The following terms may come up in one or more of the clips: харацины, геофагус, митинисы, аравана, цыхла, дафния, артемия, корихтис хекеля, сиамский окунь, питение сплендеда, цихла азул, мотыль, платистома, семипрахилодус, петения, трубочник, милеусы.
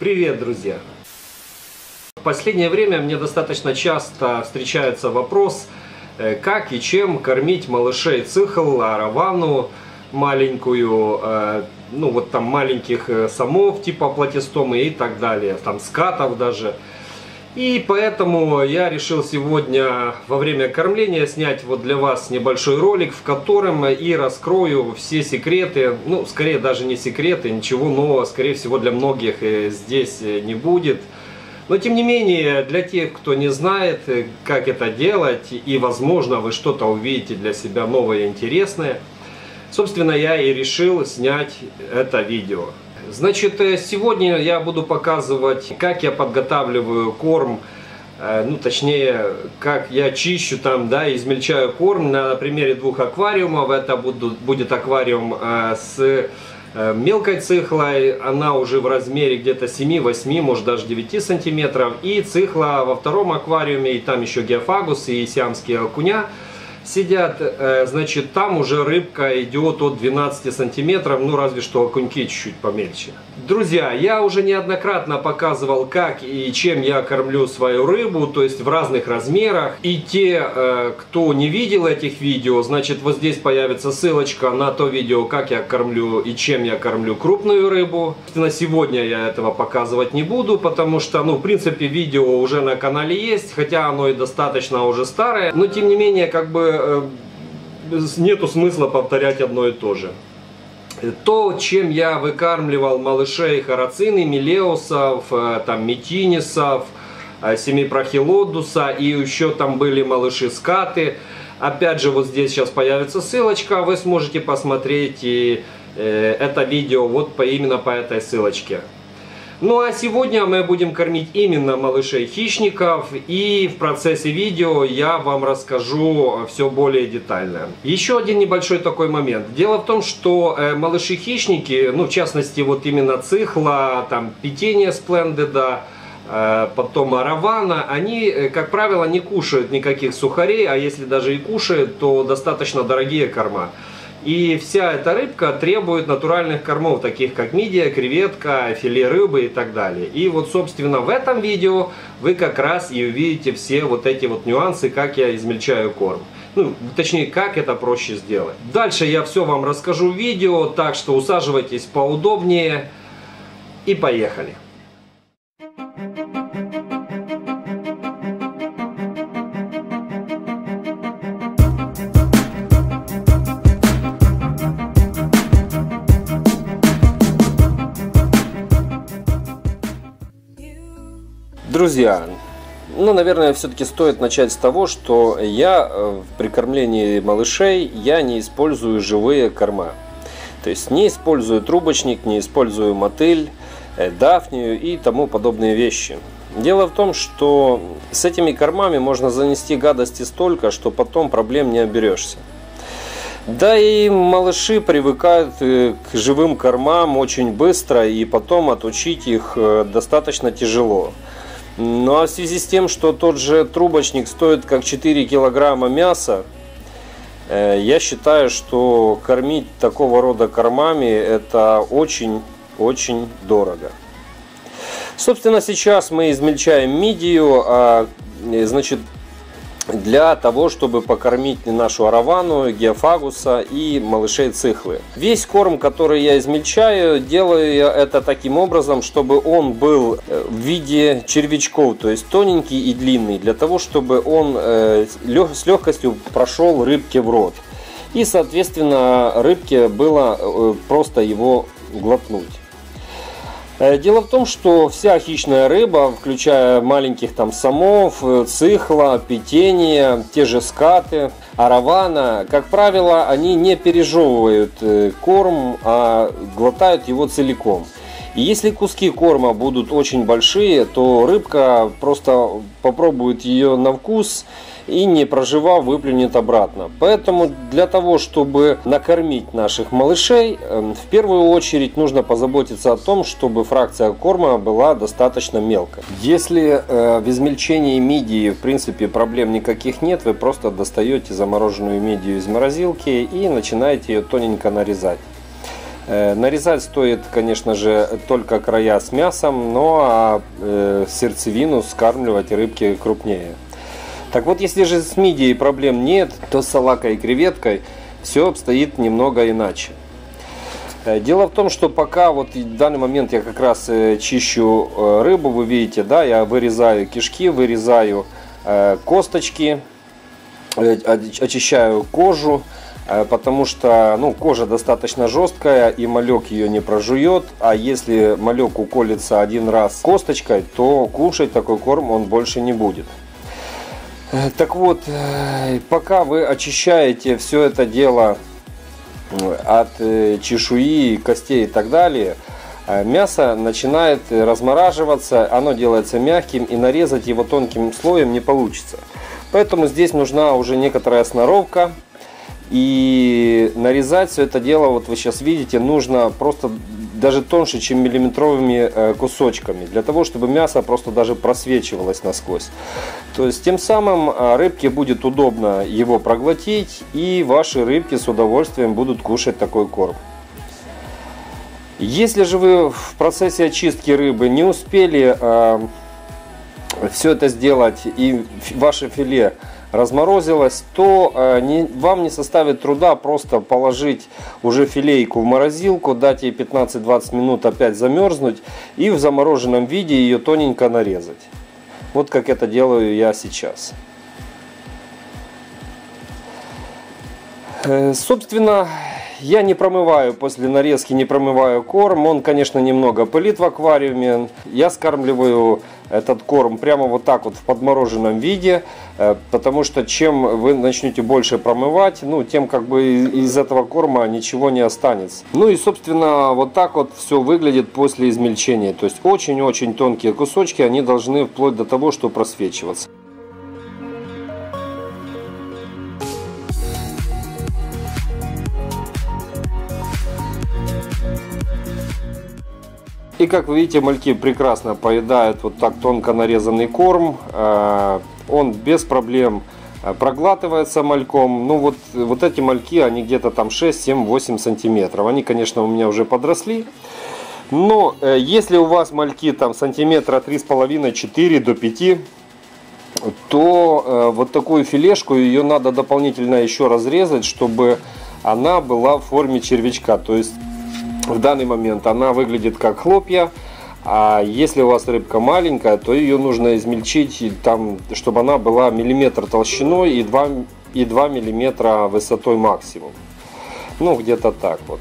Привет, друзья! В последнее время мне достаточно часто встречается вопрос, как и чем кормить малышей цихл, аравану маленькую, ну вот там маленьких самов типа платистомы и так далее, там скатов даже. И поэтому я решил сегодня во время кормления снять вот для вас небольшой ролик, в котором и раскрою все секреты, ну скорее даже не секреты, ничего нового, скорее всего, для многих здесь не будет. Но тем не менее, для тех, кто не знает, как это делать, и возможно вы что-то увидите для себя новое и интересное, собственно, я и решил снять это видео. Значит, сегодня я буду показывать, как я подготавливаю корм, ну, точнее, как я чищу там, да, измельчаю корм на примере двух аквариумов. Это будет аквариум с мелкой цихлой, она уже в размере где-то 7-8, может даже 9 сантиметров, и цихла во втором аквариуме, и там еще геофагус и сиамские окуня сидят. Значит, там уже рыбка идет от 12 сантиметров, ну разве что окуньки чуть-чуть помельче. Друзья, я уже неоднократно показывал, как и чем я кормлю свою рыбу, то есть в разных размерах. И те, кто не видел этих видео, значит, вот здесь появится ссылочка на то видео, как я кормлю и чем я кормлю крупную рыбу. На сегодня я этого показывать не буду, потому что, ну, в принципе, видео уже на канале есть, хотя оно и достаточно уже старое, но тем не менее, как бы нету смысла повторять одно и то же. То, чем я выкармливал малышей харацины, милеусов, там, митинисов, семипрахилодуса, и еще там были малыши скаты. Опять же, вот здесь сейчас появится ссылочка, вы сможете посмотреть и это видео вот именно по этой ссылочке. Ну а сегодня мы будем кормить именно малышей-хищников, и в процессе видео я вам расскажу все более детально. Еще один небольшой такой момент. Дело в том, что малыши-хищники, ну в частности вот именно цихла, там питение сплендеда, потом аравана, они, как правило, не кушают никаких сухарей, а если даже и кушают, то достаточно дорогие корма. И вся эта рыбка требует натуральных кормов, таких как мидия, креветка, филе рыбы и так далее. И вот, собственно, в этом видео вы как раз и увидите все вот эти вот нюансы, как я измельчаю корм. Ну, точнее, как это проще сделать. Дальше я все вам расскажу в видео, так что усаживайтесь поудобнее и поехали. Друзья, ну, наверное, все-таки стоит начать с того, что я при кормлении малышей я не использую живые корма. То есть не использую трубочник, не использую мотыль, дафнию и тому подобные вещи. Дело в том, что с этими кормами можно занести гадости столько, что потом проблем не оберешься. Да и малыши привыкают к живым кормам очень быстро, и потом отучить их достаточно тяжело. Ну а в связи с тем, что тот же трубочник стоит как 4 килограмма мяса, я считаю, что кормить такого рода кормами это очень-очень дорого. Собственно, сейчас мы измельчаем мидию, значит, для того, чтобы покормить нашу аравану, геофагуса и малышей цихлы. Весь корм, который я измельчаю, делаю я это таким образом, чтобы он был в виде червячков, то есть тоненький и длинный, для того, чтобы он с легкостью прошел рыбке в рот. И, соответственно, рыбке было просто его глотнуть. Дело в том, что вся хищная рыба, включая маленьких там самов, цихла, питение, те же скаты, аравана, как правило, они не пережевывают корм, а глотают его целиком. И если куски корма будут очень большие, то рыбка просто попробует ее на вкус и, не проживав, выплюнет обратно. Поэтому для того, чтобы накормить наших малышей, в первую очередь нужно позаботиться о том, чтобы фракция корма была достаточно мелкой. Если в измельчении мидии, в принципе, проблем никаких нет, вы просто достаете замороженную мидию из морозилки и начинаете ее тоненько нарезать. Нарезать стоит, конечно же, только края с мясом, но сердцевину скармливать рыбки крупнее. Так вот, если же с мидией проблем нет, то с салакой и креветкой все обстоит немного иначе. Дело в том, что пока вот в данный момент я как раз чищу рыбу, вы видите, да, я вырезаю кишки, вырезаю косточки, очищаю кожу, потому что, ну, кожа достаточно жесткая и малек ее не прожует, а если малек уколется один раз косточкой, то кушать такой корм он больше не будет. Так вот, пока вы очищаете все это дело от чешуи, костей и так далее, мясо начинает размораживаться, оно делается мягким, и нарезать его тонким слоем не получится. Поэтому здесь нужна уже некоторая сноровка, и нарезать все это дело, вот вы сейчас видите, нужно просто даже тоньше, чем миллиметровыми кусочками, для того, чтобы мясо просто даже просвечивалось насквозь. То есть тем самым рыбке будет удобно его проглотить, и ваши рыбки с удовольствием будут кушать такой корм. Если же вы в процессе очистки рыбы не успели все это сделать и ваше филе разморозилось, то вам не составит труда просто положить уже филейку в морозилку, дать ей 15-20 минут опять замерзнуть и в замороженном виде ее тоненько нарезать. Вот как это делаю я сейчас. Собственно, я не промываю после нарезки, не промываю корм. Он, конечно, немного пылит в аквариуме. Я скармливаю этот корм прямо вот так вот в подмороженном виде, потому что чем вы начнете больше промывать, ну, тем как бы из этого корма ничего не останется. Ну и, собственно, вот так вот все выглядит после измельчения. То есть очень-очень тонкие кусочки, они должны вплоть до того, что просвечиваться. И как вы видите, мальки прекрасно поедают вот так тонко нарезанный корм. Он без проблем проглатывается мальком. Ну вот эти мальки, они где-то там 6-7-8 сантиметров. Они, конечно, у меня уже подросли. Но если у вас мальки там сантиметра 3,5-4 до 5, то вот такую филешку ее надо дополнительно еще разрезать, чтобы она была в форме червячка. То есть в данный момент она выглядит как хлопья, а если у вас рыбка маленькая, то ее нужно измельчить, там, чтобы она была миллиметр толщиной и 2 миллиметра высотой максимум. Ну, где-то так вот.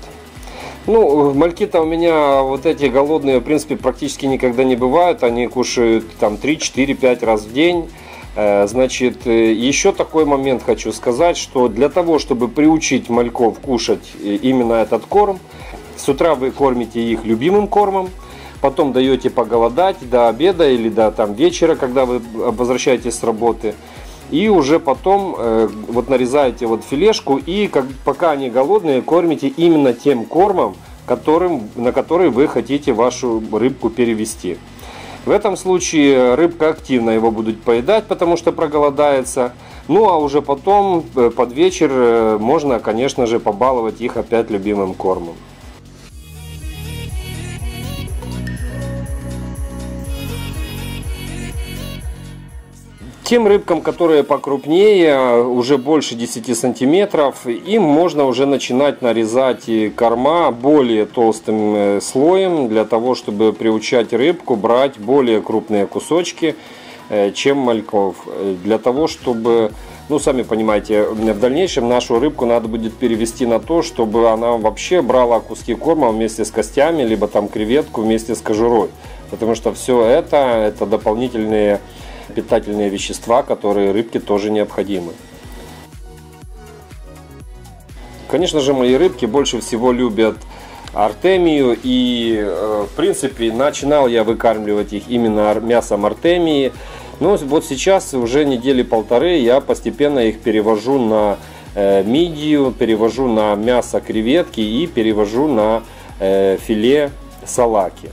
Ну, мальки-то у меня вот эти голодные, в принципе, практически никогда не бывают. Они кушают там 3-4-5 раз в день. Значит, еще такой момент хочу сказать, что для того, чтобы приучить мальков кушать именно этот корм, с утра вы кормите их любимым кормом, потом даете поголодать до обеда или до там, вечера, когда вы возвращаетесь с работы. И уже потом вот нарезаете вот филешку и пока они голодные, кормите именно тем кормом, на который вы хотите вашу рыбку перевести. В этом случае рыбка активно его будет поедать, потому что проголодается. Ну а уже потом, под вечер, можно, конечно же, побаловать их опять любимым кормом. Тем рыбкам, которые покрупнее, уже больше 10 сантиметров, им можно уже начинать нарезать корма более толстым слоем, для того, чтобы приучать рыбку брать более крупные кусочки, чем мальков. Для того, чтобы, ну, сами понимаете, в дальнейшем нашу рыбку надо будет перевести на то, чтобы она вообще брала куски корма вместе с костями, либо там креветку вместе с кожурой. Потому что все это дополнительные питательные вещества, которые рыбке тоже необходимы. Конечно же, мои рыбки больше всего любят артемию, и в принципе начинал я выкармливать их именно мясом артемии. Но вот сейчас уже недели полторы я постепенно их перевожу на мидию, перевожу на мясо креветки и перевожу на филе салаки.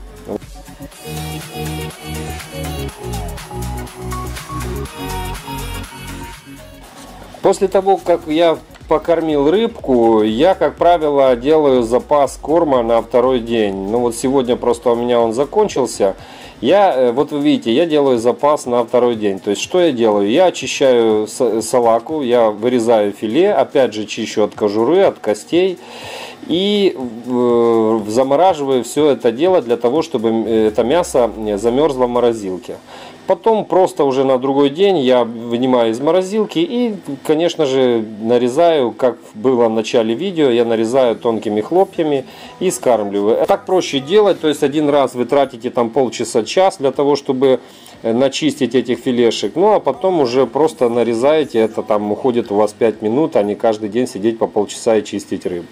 После того, как я покормил рыбку, я, как правило, делаю запас корма на второй день. Ну вот сегодня просто у меня он закончился. Я, вот вы видите, я делаю запас на второй день. То есть что я делаю? Я очищаю салаку, я вырезаю филе, опять же чищу от кожуры, от костей. И замораживаю все это дело для того, чтобы это мясо замерзло в морозилке. Потом просто уже на другой день я вынимаю из морозилки и, конечно же, нарезаю, как было в начале видео, я нарезаю тонкими хлопьями и скармливаю. Так проще делать, то есть один раз вы тратите там полчаса-час для того, чтобы начистить этих филешек, ну а потом уже просто нарезаете, это там уходит у вас 5 минут, а не каждый день сидеть по полчаса и чистить рыбу.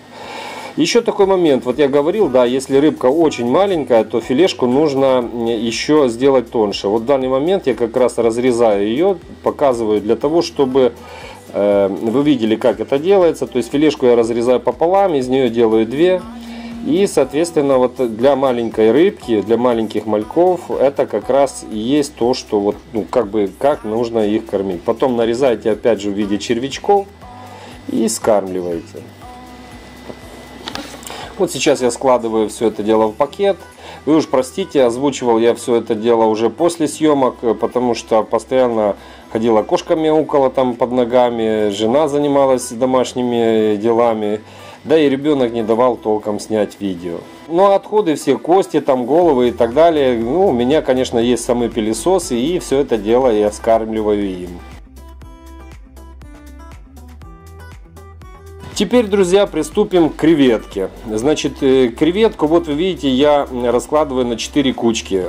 Еще такой момент, вот я говорил, да, если рыбка очень маленькая, то филешку нужно еще сделать тоньше. Вот в данный момент я как раз разрезаю ее, показываю для того, чтобы вы видели, как это делается. То есть филешку я разрезаю пополам, из нее делаю две. И, соответственно, вот для маленькой рыбки, для маленьких мальков, это как раз и есть то, что вот, ну, как бы, как нужно их кормить. Потом нарезаете опять же в виде червячков и скармливаете. Вот сейчас я складываю все это дело в пакет. Вы уж простите, озвучивал я все это дело уже после съемок, потому что постоянно ходила кошка мяукала там под ногами, жена занималась домашними делами. Да и ребенок не давал толком снять видео. Но отходы, все кости, там головы и так далее. Ну, у меня, конечно, есть самый пылесос, и все это дело я скармливаю им. Теперь, друзья, приступим к креветке. Значит, креветку, вот вы видите, я раскладываю на 4 кучки.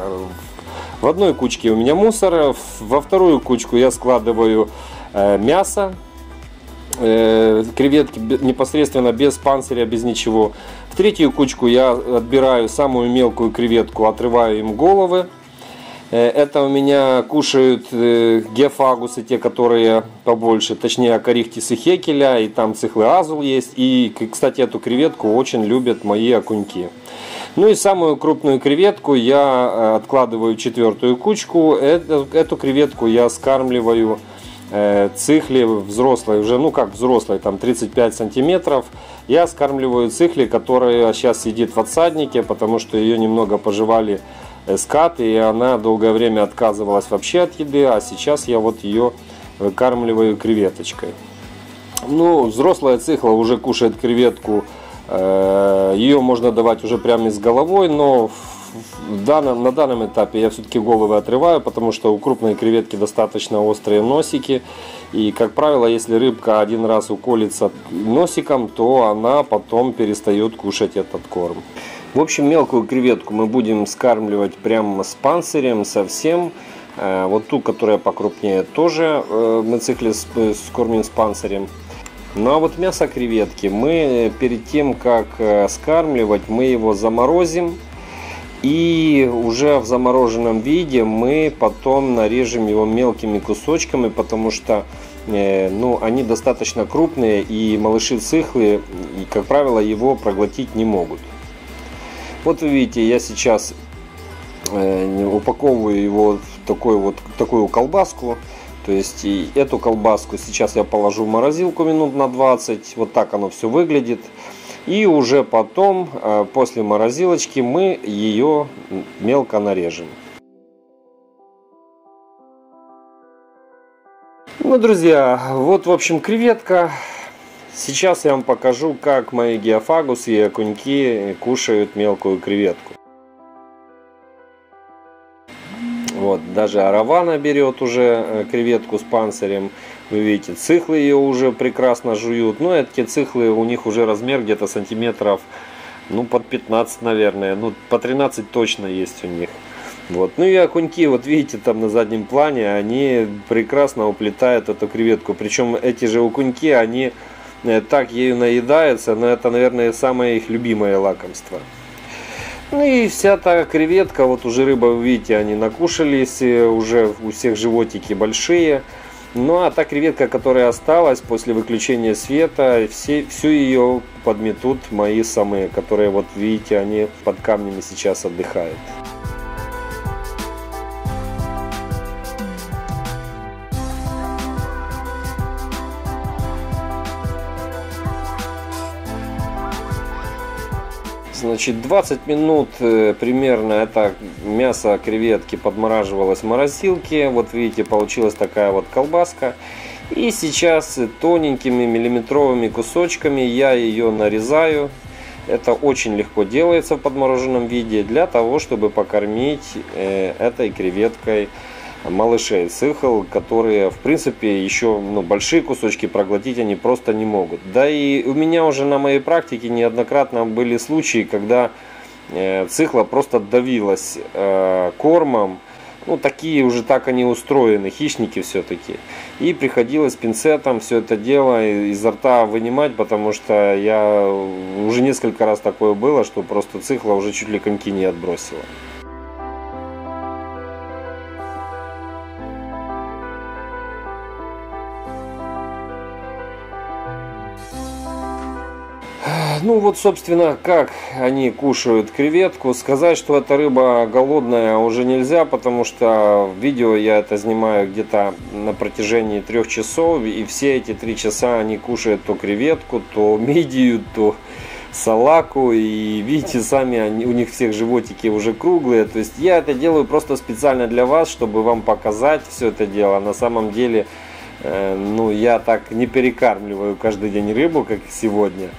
В одной кучке у меня мусор, во вторую кучку я складываю мясо. Креветки непосредственно без панциря, без ничего. В третью кучку я отбираю самую мелкую креветку, отрываю им головы. Это у меня кушают геофагусы, те, которые побольше, точнее корихтисы хекеля, и там цихлы азул есть. И, кстати, эту креветку очень любят мои окуньки. Ну и самую крупную креветку я откладываю в четвертую кучку. Эту креветку я скармливаю цихле взрослой, уже, ну как взрослой, там 35 сантиметров. Я скармливаю цихле, которая сейчас сидит в отсаднике, потому что ее немного пожевали скаты, и она долгое время отказывалась вообще от еды, а сейчас я вот ее выкармливаю креветочкой. Ну, взрослая цихла уже кушает креветку, ее можно давать уже прямо с головой, но на данном этапе я все-таки головы отрываю, потому что у крупной креветки достаточно острые носики. И, как правило, если рыбка один раз уколется носиком, то она потом перестает кушать этот корм. В общем, мелкую креветку мы будем скармливать прямо с панцирем совсем. Вот ту, которая покрупнее, тоже мы цикле скормим с панцирем. Ну а вот мясо креветки мы перед тем, как скармливать, мы его заморозим. И уже в замороженном виде мы потом нарежем его мелкими кусочками, потому что ну, они достаточно крупные, и малыши цихлы, и, как правило, его проглотить не могут. Вот вы видите, я сейчас упаковываю его в такую колбаску. То есть и эту колбаску сейчас я положу в морозилку минут на 20. Вот так оно все выглядит. И уже потом, после морозилочки, мы ее мелко нарежем. Ну, друзья, вот, в общем, креветка. Сейчас я вам покажу, как мои геофагусы и окуньки кушают мелкую креветку. Вот, даже аравана берет уже креветку с панцирем. Вы видите, цихлы ее уже прекрасно жуют. Но эти цихлы, у них уже размер где-то сантиметров, ну, под 15, наверное. Ну, по 13 точно есть у них. Вот. Ну и окуньки, вот видите, там на заднем плане, они прекрасно уплетают эту креветку. Причем эти же окуньки, они так ею наедаются. Но это, наверное, самое их любимое лакомство. Ну и вся та креветка, вот уже рыба, вы видите, они накушались, уже у всех животики большие. Ну а та креветка, которая осталась после выключения света, всю ее подметут мои самые, которые, вот видите, они под камнями сейчас отдыхают. Значит, 20 минут примерно это мясо креветки подмораживалось в морозилке. Вот видите, получилась такая вот колбаска. И сейчас тоненькими миллиметровыми кусочками я ее нарезаю. Это очень легко делается в подмороженном виде для того, чтобы покормить этой креветкой малышей цихл, которые в принципе еще большие кусочки проглотить они просто не могут. Да и у меня уже на моей практике неоднократно были случаи, когда цихла просто давилась кормом. Ну, такие уже так они устроены, хищники все-таки. И приходилось пинцетом все это дело изо рта вынимать, потому что я уже несколько раз такое было, что просто цихла уже чуть ли коньки не отбросила. Ну вот, собственно, как они кушают креветку. Сказать, что эта рыба голодная, уже нельзя, потому что в видео я это снимаю где-то на протяжении 3 часов. И все эти 3 часа они кушают то креветку, то мидию, то салаку. И видите, сами у них всех животики уже круглые. То есть я это делаю просто специально для вас, чтобы вам показать все это дело. На самом деле, я так не перекармливаю каждый день рыбу, как сегодня.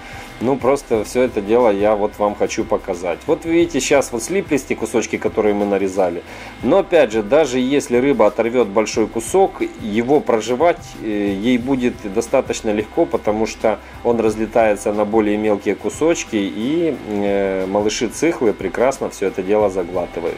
Ну, просто все это дело я вот вам хочу показать. Вот видите, сейчас вот слиплись те кусочки, которые мы нарезали. Но опять же, даже если рыба оторвет большой кусок, его прожевать ей будет достаточно легко, потому что он разлетается на более мелкие кусочки, и малыши цихлы прекрасно все это дело заглатывают.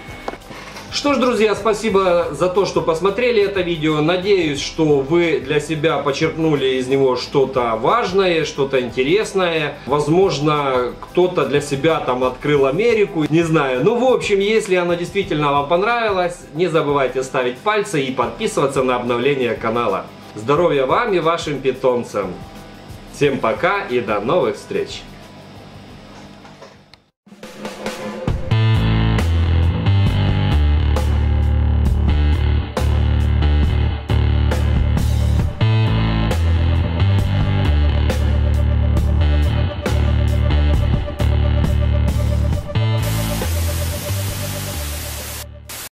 Что ж, друзья, спасибо за то, что посмотрели это видео. Надеюсь, что вы для себя почерпнули из него что-то важное, что-то интересное. Возможно, кто-то для себя там открыл Америку, не знаю. Ну, в общем, если оно действительно вам понравилось, не забывайте ставить пальцы и подписываться на обновления канала. Здоровья вам и вашим питомцам. Всем пока и до новых встреч!